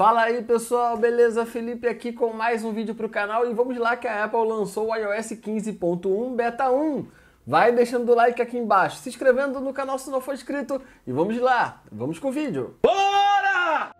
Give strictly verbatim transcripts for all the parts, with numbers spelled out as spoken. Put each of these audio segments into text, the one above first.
Fala aí pessoal, beleza? Felipe aqui com mais um vídeo para o canal e vamos lá que a Apple lançou o iOS quinze ponto um beta um. Vai deixando o like aqui embaixo, se inscrevendo no canal se não for inscrito e vamos lá, vamos com o vídeo. Bora!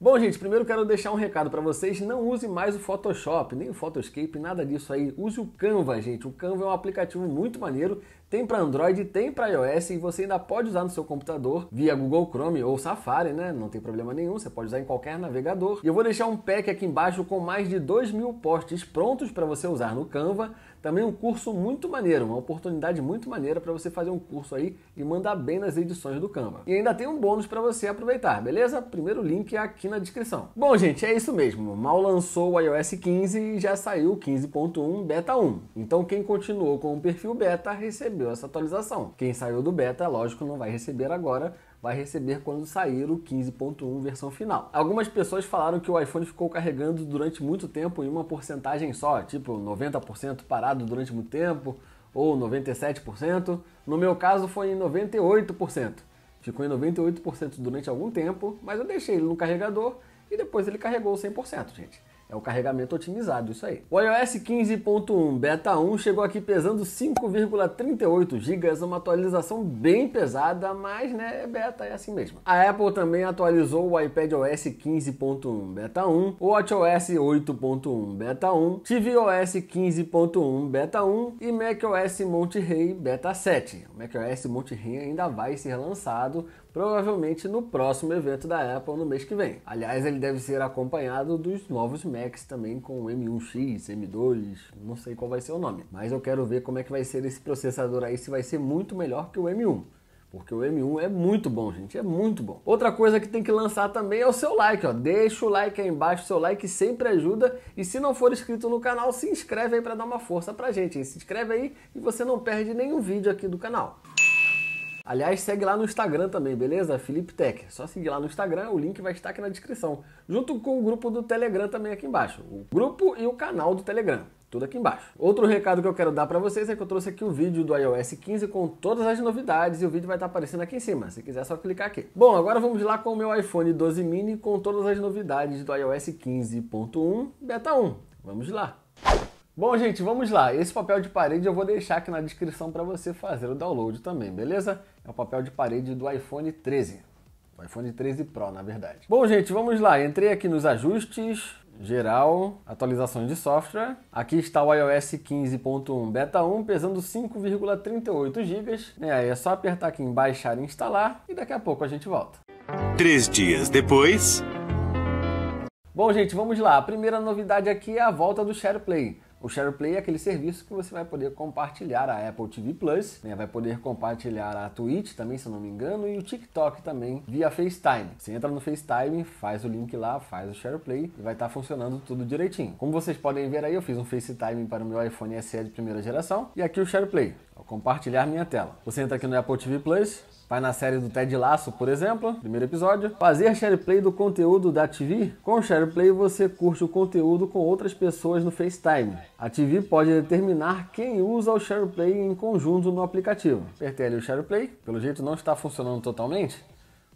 Bom, gente, primeiro quero deixar um recado para vocês, não use mais o Photoshop, nem o Photoscape, nada disso aí. Use o Canva, gente. O Canva é um aplicativo muito maneiro, tem para Android, tem para iOS e você ainda pode usar no seu computador via Google Chrome ou Safari, né? Não tem problema nenhum, você pode usar em qualquer navegador. E eu vou deixar um pack aqui embaixo com mais de dois mil posts prontos para você usar no Canva. Também um curso muito maneiro, uma oportunidade muito maneira para você fazer um curso aí e mandar bem nas edições do Canva. E ainda tem um bônus para você aproveitar, beleza? Primeiro link é aqui na descrição. Bom, gente, é isso mesmo. Mal lançou o iOS quinze e já saiu o quinze ponto um beta um. Então quem continuou com o perfil beta recebeu essa atualização. Quem saiu do beta, lógico, não vai receber agora. Vai receber quando sair o quinze ponto um versão final. Algumas pessoas falaram que o iPhone ficou carregando durante muito tempo em uma porcentagem só, tipo noventa por cento parado durante muito tempo, ou noventa e sete por cento. No meu caso foi em noventa e oito por cento. Ficou em noventa e oito por cento durante algum tempo, mas eu deixei ele no carregador e depois ele carregou cem por cento, gente. É o carregamento otimizado, isso aí. O iOS quinze ponto um beta um chegou aqui pesando cinco vírgula trinta e oito gigas, uma atualização bem pesada, mas né, é beta, é assim mesmo. A Apple também atualizou o iPadOS quinze ponto um beta um, o watchOS oito ponto um beta um, tvOS quinze ponto um beta um e macOS Monterey beta sete. O macOS Monterey ainda vai ser lançado, provavelmente no próximo evento da Apple no mês que vem. Aliás, ele deve ser acompanhado dos novos Macs também com M um X, M dois, não sei qual vai ser o nome. Mas eu quero ver como é que vai ser esse processador aí, se vai ser muito melhor que o M um. Porque o M um é muito bom, gente, é muito bom. Outra coisa que tem que lançar também é o seu like, ó. Deixa o like aí embaixo, seu like sempre ajuda. E se não for inscrito no canal, se inscreve aí para dar uma força pra gente, hein? Se inscreve aí e você não perde nenhum vídeo aqui do canal. Aliás, segue lá no Instagram também, beleza? FelippeTek. Só seguir lá no Instagram, o link vai estar aqui na descrição. Junto com o grupo do Telegram também aqui embaixo. O grupo e o canal do Telegram, tudo aqui embaixo. Outro recado que eu quero dar para vocês é que eu trouxe aqui o vídeo do iOS quinze com todas as novidades e o vídeo vai estar aparecendo aqui em cima. Se quiser é só clicar aqui. Bom, agora vamos lá com o meu iPhone doze mini com todas as novidades do iOS quinze ponto um beta um. Vamos lá. Bom, gente, vamos lá. Esse papel de parede eu vou deixar aqui na descrição para você fazer o download também, beleza? É o papel de parede do iPhone treze. O iPhone treze Pro, na verdade. Bom, gente, vamos lá. Entrei aqui nos ajustes, geral, atualizações de software. Aqui está o iOS quinze ponto um beta um, pesando cinco vírgula trinta e oito gigas. É, aí é só apertar aqui em baixar e instalar e daqui a pouco a gente volta. Três dias depois... Bom, gente, vamos lá. A primeira novidade aqui é a volta do SharePlay. O SharePlay é aquele serviço que você vai poder compartilhar a Apple T V plus, né? Vai poder compartilhar a Twitch também, se eu não me engano, e o TikTok também via FaceTime. Você entra no FaceTime, faz o link lá, faz o SharePlay e vai estar funcionando tudo direitinho. Como vocês podem ver aí, eu fiz um FaceTime para o meu iPhone S E de primeira geração e aqui o SharePlay. Vou compartilhar minha tela. Você entra aqui no Apple T V plus, vai na série do Ted Lasso, por exemplo, primeiro episódio. Fazer SharePlay do conteúdo da T V. Com o SharePlay você curte o conteúdo com outras pessoas no FaceTime. A T V pode determinar quem usa o SharePlay em conjunto no aplicativo. Apertei ali o SharePlay. Pelo jeito não está funcionando totalmente,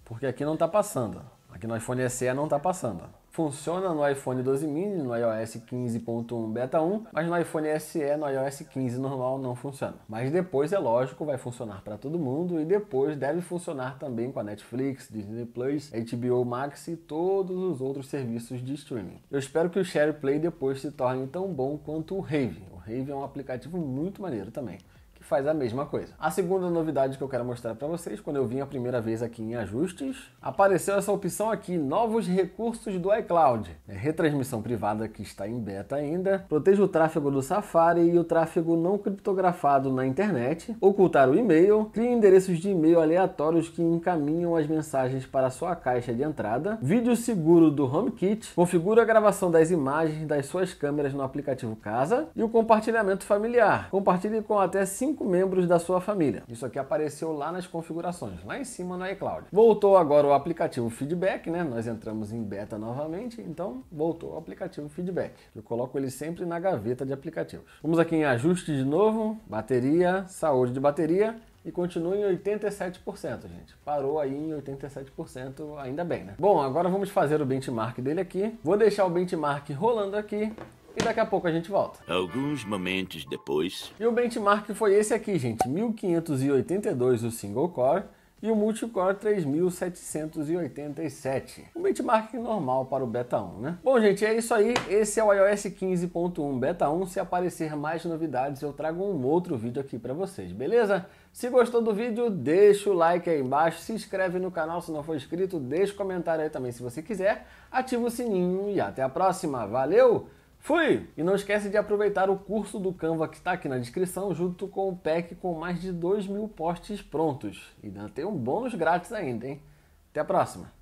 porque aqui não está passando. Aqui no iPhone S E não está passando. Funciona no iPhone doze mini, no iOS quinze ponto um beta um, mas no iPhone S E, no iOS quinze normal não funciona. Mas depois, é lógico, vai funcionar para todo mundo e depois deve funcionar também com a Netflix, Disney plus, H B O Max e todos os outros serviços de streaming. Eu espero que o SharePlay depois se torne tão bom quanto o Reevo. O Reevo é um aplicativo muito maneiro também, que faz a mesma coisa. A segunda novidade que eu quero mostrar para vocês, quando eu vim a primeira vez aqui em ajustes, apareceu essa opção aqui, novos recursos do iCloud. É retransmissão privada que está em beta ainda, protege o tráfego do Safari e o tráfego não criptografado na internet, ocultar o e-mail, cria endereços de e-mail aleatórios que encaminham as mensagens para a sua caixa de entrada, vídeo seguro do HomeKit, configura a gravação das imagens das suas câmeras no aplicativo Casa e o compartilhamento familiar. Compartilhe com até cinco membros da sua família. Isso aqui apareceu lá nas configurações, lá em cima no iCloud. Voltou agora o aplicativo Feedback, né? Nós entramos em beta novamente, então voltou o aplicativo Feedback. Eu coloco ele sempre na gaveta de aplicativos. Vamos aqui em ajuste de novo, bateria, saúde de bateria e continua em oitenta e sete por cento, gente. Parou aí em oitenta e sete por cento, ainda bem, né? Bom, agora vamos fazer o benchmark dele aqui. Vou deixar o benchmark rolando aqui. E daqui a pouco a gente volta. Alguns momentos depois. E o benchmark foi esse aqui, gente. mil quinhentos e oitenta e dois o single core e o multicore três mil setecentos e oitenta e sete. Um benchmark normal para o beta um, né? Bom, gente, é isso aí. Esse é o i O S quinze ponto um beta um. Se aparecer mais novidades, eu trago um outro vídeo aqui para vocês, beleza? Se gostou do vídeo, deixa o like aí embaixo, se inscreve no canal se não for inscrito, deixa o comentário aí também se você quiser, ativa o sininho e até a próxima. Valeu! Fui! E não esquece de aproveitar o curso do Canva que está aqui na descrição, junto com o pack com mais de dois mil posts prontos. E ainda tem um bônus grátis ainda, hein? Até a próxima!